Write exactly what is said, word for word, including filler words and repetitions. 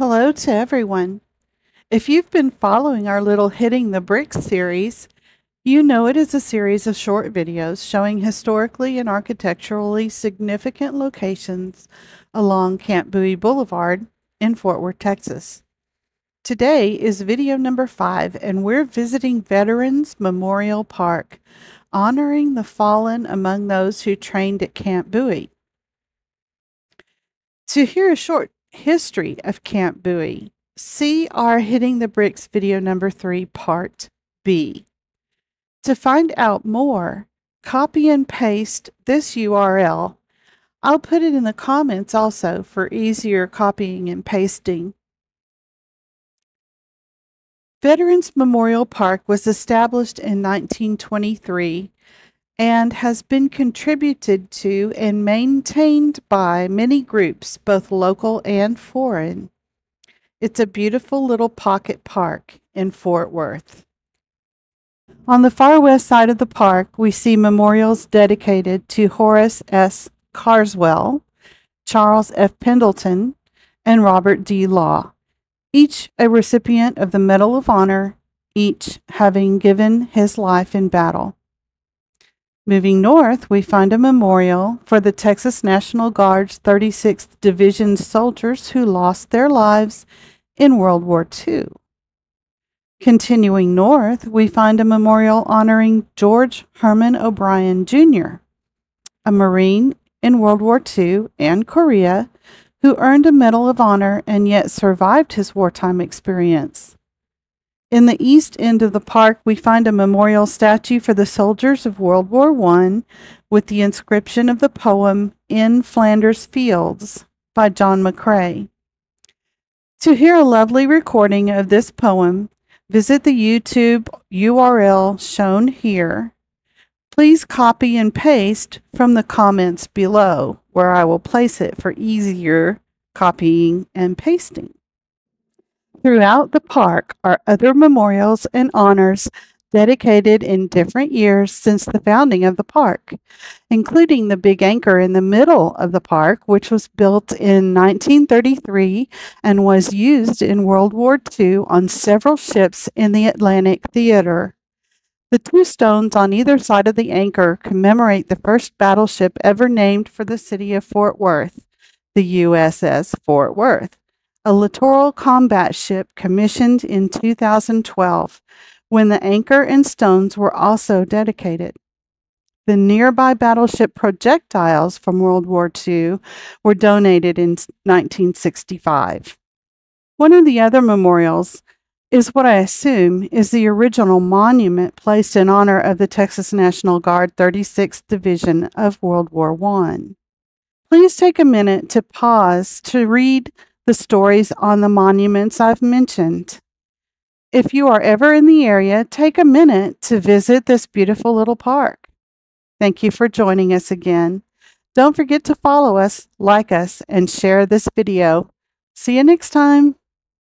Hello to everyone. If you've been following our little Hitting the Bricks series, you know it is a series of short videos showing historically and architecturally significant locations along Camp Bowie Boulevard in Fort Worth, Texas. Today is video number five, and we're visiting Veterans' Memorial Park, honoring the fallen among those who trained at Camp Bowie. To hear a short history of Camp Bowie, see our Hitting the Bricks video number three, part B. To find out more, copy and paste this U R L. I'll put it in the comments also for easier copying and pasting. Veterans Memorial Park was established in nineteen twenty-three and has been contributed to and maintained by many groups, both local and foreign. It's a beautiful little pocket park in Fort Worth. On the far west side of the park, we see memorials dedicated to Horace S. Carswell, Charles F. Pendleton, and Robert D. Law, each a recipient of the Medal of Honor, each having given his life in battle. Moving north, we find a memorial for the Texas National Guard's thirty-sixth Division soldiers who lost their lives in World War Two. Continuing north, we find a memorial honoring George Herman O'Brien, Junior, a Marine in World War Two and Korea, who earned a Medal of Honor and yet survived his wartime experience. In the east end of the park, we find a memorial statue for the soldiers of World War One with the inscription of the poem "In Flanders Fields" by John McCrae. To hear a lovely recording of this poem, visit the YouTube U R L shown here. Please copy and paste from the comments below, where I will place it for easier copying and pasting. Throughout the park are other memorials and honors dedicated in different years since the founding of the park, including the big anchor in the middle of the park, which was built in nineteen thirty-three and was used in World War Two on several ships in the Atlantic Theater. The two stones on either side of the anchor commemorate the first battleship ever named for the city of Fort Worth, the U S S Fort Worth, a littoral combat ship commissioned in two thousand twelve, when the anchor and stones were also dedicated. The nearby battleship projectiles from World War Two were donated in nineteen sixty-five. One of the other memorials is what I assume is the original monument placed in honor of the Texas National Guard thirty-sixth Division of World War One. Please take a minute to pause to read the stories on the monuments I've mentioned. If you are ever in the area, take a minute to visit this beautiful little park. Thank you for joining us again. Don't forget to follow us, like us, and share this video. See you next time.